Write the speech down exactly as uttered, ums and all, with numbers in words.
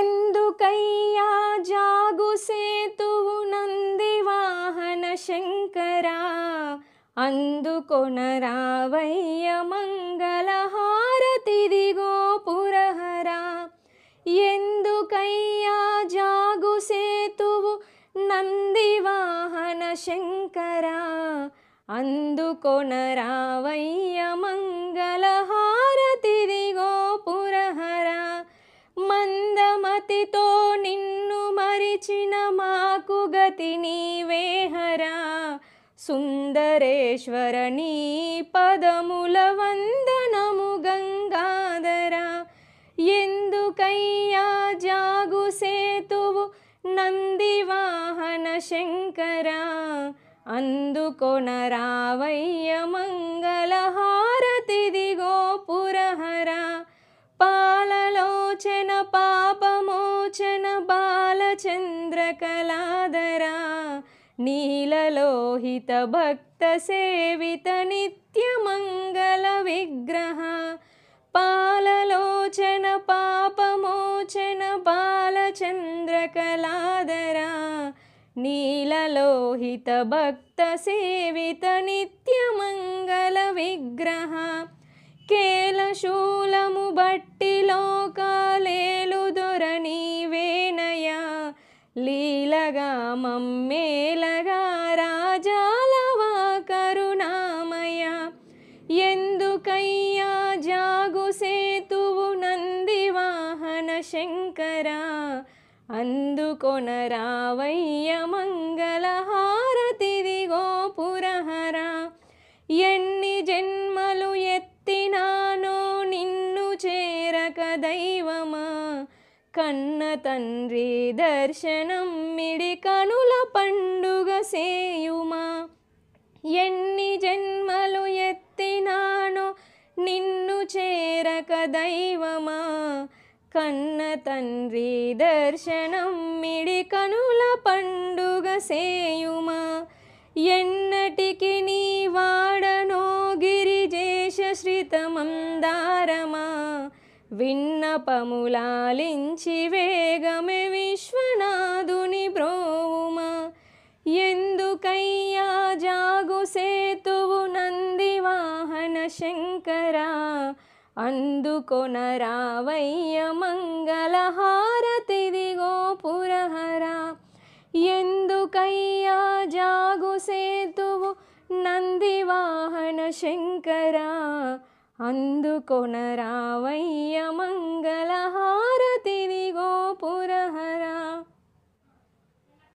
ఎందుకయ్యా జాగుసేతువు నందివాహన శంకరా అందుకొనరావయ్య మంగళ హారతి దిగో పురహరా ఎందుకయ్యా జాగుసేతువు నందివాహన శంకరా అందుకొనరావయ్య మంగళ హారతి దిగో పురహరా మందమతితో నిన్ను మరిచిన మాకు గతి నీవేహరా సుందరేశ్వర నీ పదముల వందనము గంగాధరా ఎందుకయ్యా జాగుసేతువు నందివాహన శంకరా అందుకొనరావయ్య మంగళ హారతి దిగో పురహరా పాలలోచన పాపమోచన బాలచంద్ర కళాధరా నీలలోహిత భక్త సేవిత నిత్య మంగళ విగ్రహ పాలలోచన పాపమోచన బాలచంద్ర కళాధరా నీలలోహిత భక్త సేవిత నిత్య మంగళ విగ్రహ కేళశూలము బట్టిలో కాలేలు దొరని వేనయ లీలగా మమ్మేలగా రాజాలవా కరుణామయ ఎందుకయ్యా జాగుసేతువు నందివాహన శంకరా అందుకొనరావయ్య మంగళ హారతి దిగో పురహరా ఎన్ని జన్మలు ఎత్తినానో నిన్ను చేరక దైవమా కన్న తండ్రి దర్శనం మిడి కనుల పండుగ సేయుమా ఎన్ని జన్మలు ఎత్తినానో నిన్ను చేరక దైవమా కన్న తండ్రి దర్శనం మిడి కనుల పండుగ సేయుమా ఎన్నటికి నీ వాడనో గిరిజేశ శ్రితమందారమా విన్నపములాలించి వేగమే విశ్వనాథుని బ్రోవుమా ఎందుకయ్యా జాగుసేతువు నందివాహన శంకరా అందుకొనరావయ్య మంగళ హారతి దిగో పురహరా ఎందుకయ్యా జాగుసేతువు నందివాహన శంకరా అందుకొనరావయ్య మంగళ